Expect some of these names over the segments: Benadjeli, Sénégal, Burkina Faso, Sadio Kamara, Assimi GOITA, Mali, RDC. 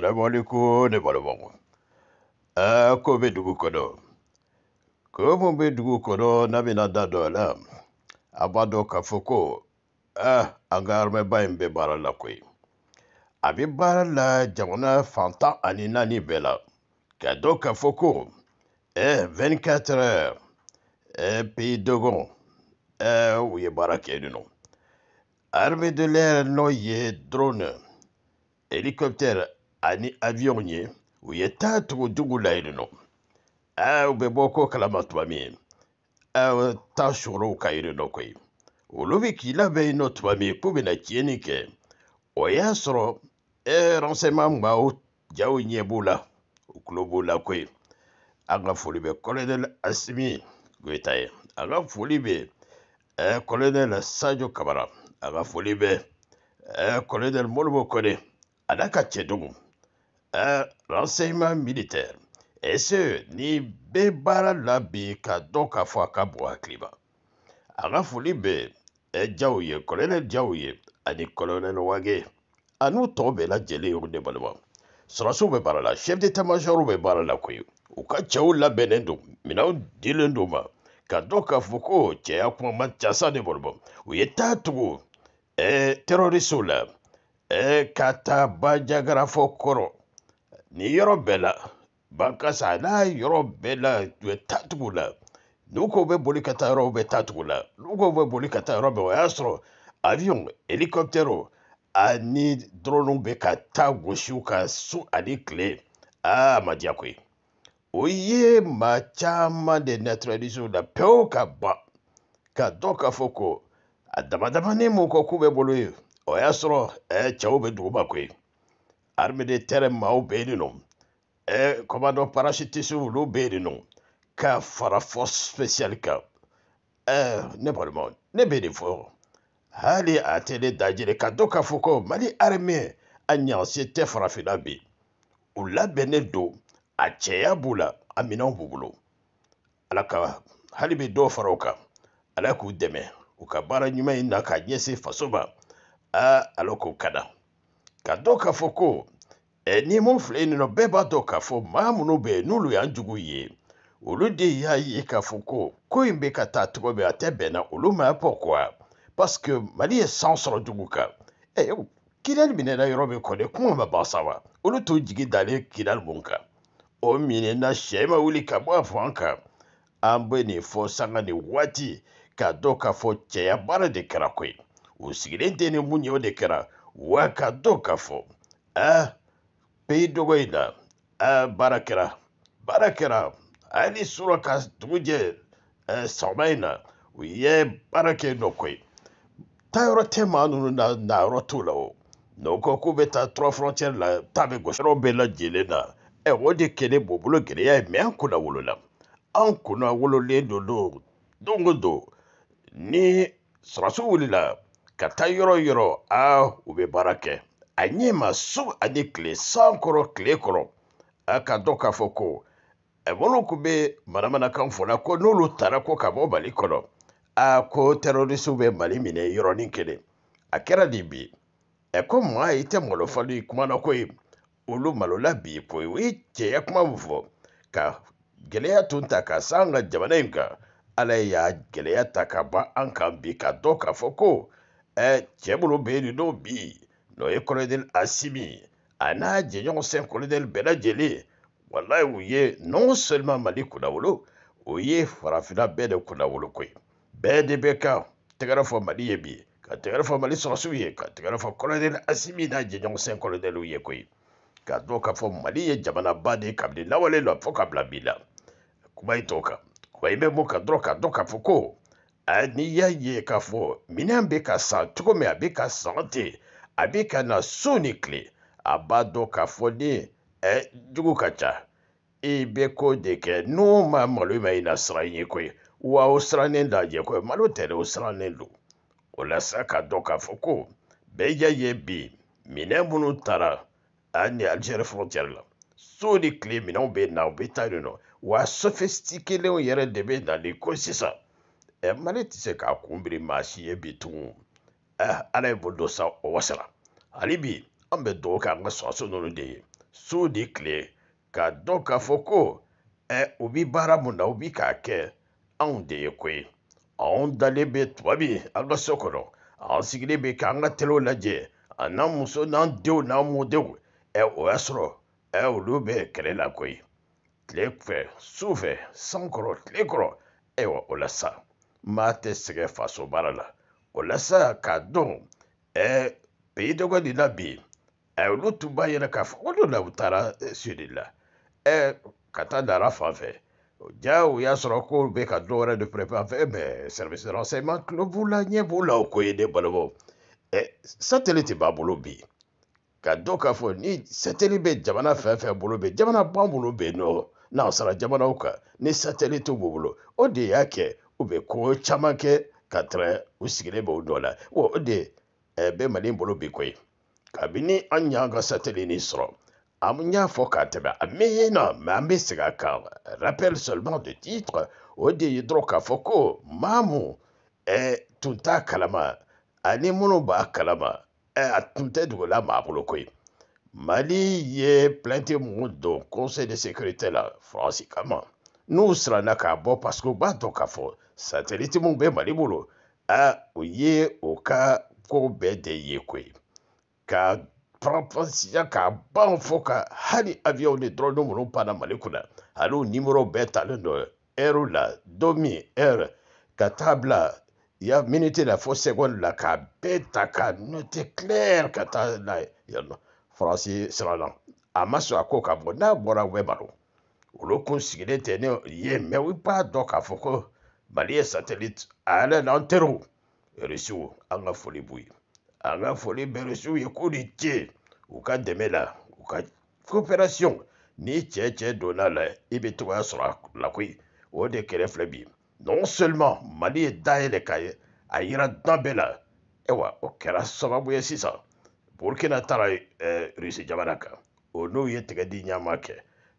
Assalamu alaikum, ne pas le bon. Ah, comme du Kono. Comme du Kono, n'amena d'adola. Abado Kafoko. Ah, angarme baimbe barala kwe. Abi barala, jamona fanta aninani bela. Kado Kafoko. 24 heures. Pays de Gon. Oui, barake du nom. Armée de l'air, noyé, drone, hélicoptère, avionnier, ou y est à tout dougoula et non. Ah, ou beboko kalamatoami, ah, tachuro kaïrenokoi. Ou l'oviki la veille notoami pour benatienike. Ou yasro, renseignement mao, jaounie boula, ou cloboula koi. Agafoulibé, colonel Assimi, guetaï. Agafoulibé, colonel Sadio Kamara. Aga Folibe, colonel Molbo Kone, Adaka Tchedoum, renseignement militaire, et ce, ni Bebara Labi Kadoka Fakabwa Kliba. Aga Folibe, Djaouye, colonel Djaouye, Ani colonel Wage, Anou Tobe la Djeli ou Nebalwa. Srassou Bebara la, chef d'état-major Bebara la Koyou, ou Kachaou la Benendoum, Minaou Dilendouma, Kadoka Foko, Tchéakouan Manchasa de Bolbo, ou Yetatou. Terroriste là, kata bajagara fokoro, ni yorobela, banka sana yorobela tu tatu là, nous kobe boli kata robe tatu là, nous kobe boli kata robe oastro, avion, hélicoptère, ani drone be kata goshuka su ani clé, ah madiakui, oye machama de naturalisme la peo kaba, kadoka foko. Adamadamane moko kube bolu, oyasro, chaube duba kwe. Arme de terre mao berinom, commando parachutiste lou berinom, ka fara force spéciale ka, n'importe quoi, ne beri fort. Hali atele dajere kadoka foko, mali armé, anyansi te fara filabi. Ula benedo, acheya bula, aminan bubulo. Alaka, hali be do faroka, alaku deme. Ukabara nyuma ina kanyese fasoba a aloko kada kadoka foko ni mufle ni no beba doka fo mamu no be nulu ya njuguye uludi ya yika foko kuimbe kata tukobe atebe na uluma pokwa parce que mali essence roduguka kilal minena yorobe kone kuma mabasawa ulutu jigi dale kilal munka o minena shema ulika mwafanka ambe ni fosanga ni wati Kadoka fo cheya bara de kera kwe. Usigilente ni munyo de kera. Wakadoka fo. Peidogo ina. Bara kera. Bara kera. Ali sura kasduje. Samaina. Uye bara ke no kwe. Tayora tema anu na rotu lao. Noko kubeta 3 frontières la. Tabe goshero bela jile na. Wode kene bobulo kene ya eme ankuna wolo la. Ankuna wolo le dolo. Dongo do. Ni srasu wulila kata yoro ube barake anyema su adikle sankoro klekoro akadoka foko ebolo kube maramana kamfona ko nulu tarako kabo balikoro ako terroriste ube malimine yoro ninkele akera dibi eko mwa ite molo fali kumana koi ulu malola bi koi wiche ya kumamufo ka gelea tunta ka sanga jamanenka Alaya gelea takaba ankambi kadoka foko. Tchemulu beri no bi. Noe colonel Assimi. Ana jenyon sen colonel Benadjeli. Walai ouye non seulement mali kunawolo. Ouye farafina bede kunawolo kwe. Bede beka. Tegarafo mali yebi. Kategarafo mali sorasuye. Kategarafo colonel Assimi na jenyon sen colonel ouye kwe. Kadoka fo mali ye jamana bade kabli lawale la foka blabila. Kumaitoka. Waime moka droka doka foko. Ani ya ye kafo. Minambeka san. Tukome abeka sante. Abeka na sonikli. Abado kafo ni. Jugu kacha. Ibeko deke. No ma malu ma inasranye kwe. Wa osrane nda ye kwe. Malu tere osrane lu. Ola saka doka foko. Beya ye bi. Minambunu tara. Ani Algérie frontière la. Sonikli minambe na obeta yuno. Wa sophistiqué le yere debe dans les consistants. Mali tise ka kumbri mashi ye bitu. Ala bodosa o wasala. Alibi, ambe doka nga swaso no de. sudikle kadoka foko e ubibara muna ubikake aundeyekwe aundalebe twabi agasokoro ansigilebe kanga telo laje anamuso nandeo namudewe e oasro e ulube kelelakwe tlekfe suve sankoro tlekoro ewa olasa mate sege faso barala olasa kadon e peyidogo dinabi L'autre bail la caf, on l'a outara sur l'île. Et Katadara Fave, Diao Yasroko, Becadora de préparer mes services de renseignement, que le boulanier boula au coyer des balavots. Et satellite baboulobi. Kadokafoni, satellite Jamana Fave Boulobi, Jamana Bamboulobi, no, non, Sara Jamanoka, ni satellite au boulot, au diake, ou beco, chamanke, quatre, ou sigilebo dollar, ou au dé, et ben malin boulobé quoi. Kabini anyanga satellite nisro. Amunya fokateba. Amena, mamisraka. Rappel seulement de titre. Ode hydroka foko. Mamu. Et tunta kalama. Animunoba kalama. Et atunte doula maboulokoi. Mali ye plainte mundo. Conseil de sécurité la. France kama. Nous sera nakabo parce que batokafo. Satellite mumbe malibulo. A ouye oka kobe de yekwe. Ka proposition ka ban foka hali avion de drone no pana malekuna halo numero beta lendo erula domi katabla ya minute la fausse seconde la ka beta ka note clair kata la yano franci sera là amaso akoka bona bora webalo oloko sigilete ne ye me wi pa donc afoko balie satellite ala l'antero reçu anga foli bui Anga foli beresu yekuli tche. Uka demela. Uka coopération. Ni tche tche donala. Ibituwa sura lakui. Ode kere flebi. Non seulement Mali et Daelekaye. Aira dambela. Ewa okera sababu ya sisa. Burkina tara Risi Jamanaka. Onu yetegadi nyamake.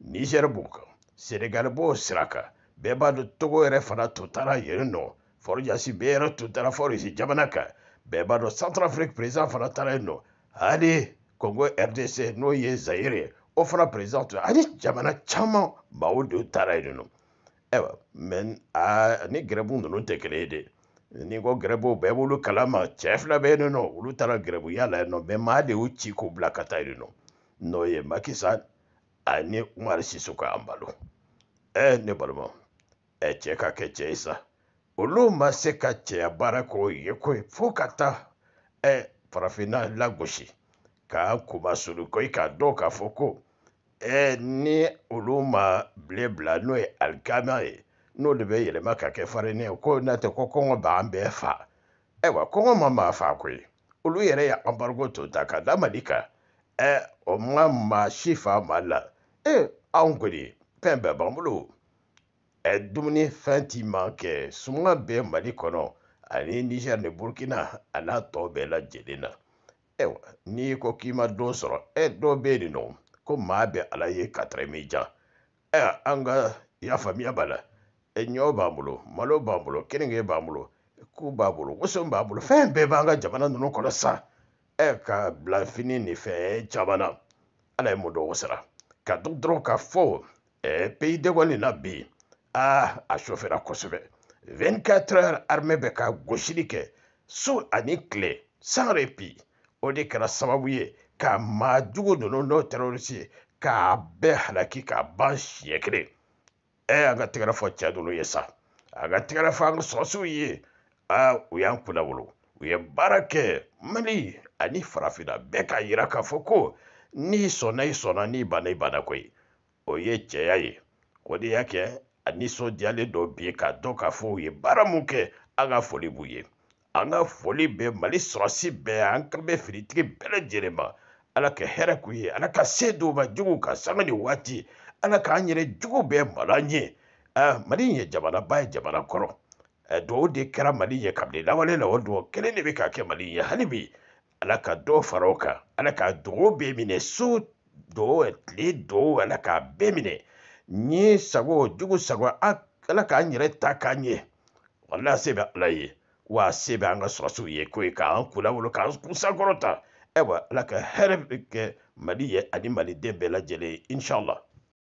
Niger buka. Senegal bo siraka. Beba do togo erefana tutara yerino. Forja si bera tutara forisi Jamanaka. Bébado Centrafrique présent fana tareno. Allez, Congo RDC, noye Zaire. Ofra présent. Allez, Jamana Chaman, Baoudou Tareno. Ewa, men a ni grebou non te créde. Nigo grebo beboulou kalama, chef la beneno, ou l'outara grebou yala no, bemade ou chico blakatareno. Noye makisan, a ni marisi souka ambalo. Nebalman, cheka kecheisa. Olo maseka chea barako yekwe fokata parafina lagoshi ka kuma suluko ikadoka foko ni uluma blebla no alkama no lebe yele makake farene ko na te kokongo baambe fa wa kongo mama fa kwe ulu yere ya ambargo to takada malika o mama shifa mala angoli pembe bamulu Dumuni Fenti manke, Souma be Malikono, Ani Niger ne Burkina, Ala tobe la Jelena. Ewa, ni kokima dosoro, do bedino, Komabe ala ye katremija. Anga ya famia bala, Nyo bambulo, Malo bambulo, Kenenge bambulo, Kubabulo, Wusum bambulo, Fen bebanga jamana no konosa. Ka blafini ni fe jamana. Ala modo osara. Kadou droka fo, Pays de Walina bi. A chauffeur à Kosovo. 24 heures armée beka goshilike. Sous anicle, sans répit. Odekara samabouye. Ka madougou de nos terroristes. Ka behalaki ka banche yekre. Agatekara fo tchadounou yesa. Agatekara fo ang sosouye. Ouyan kunawolo. Ouye barake. Mali. Ani farafina. Beka yiraka foko. Ni sonay sonani banay banakwe. Oye tcheyaye. Kodi yake. Aniso diale do bie ka doka fo ye baramuke anga foli buye anga foli be mali srasi be anka be fritri bele jerema ala ke hera kuye ala ka sedo ba jugu ka sangani wati ala ka anyere jugu be malanye mali ye jabana bae jabana koro do de kera mali ye kabli lawale la wodo kele ne be ka ke mali ye halibi ala ka do faroka ala ka do be mine su do etli do ala ka be mine Nye sago jugu sago ala ka nyere ta kanye wala sebe laye wa sebe anga swasu ye ko ka an kula wolo ka kusa gorota ewa ala ka herbe ke Mali ye ani maliden bɛɛ lajɛlen ye, inshallah.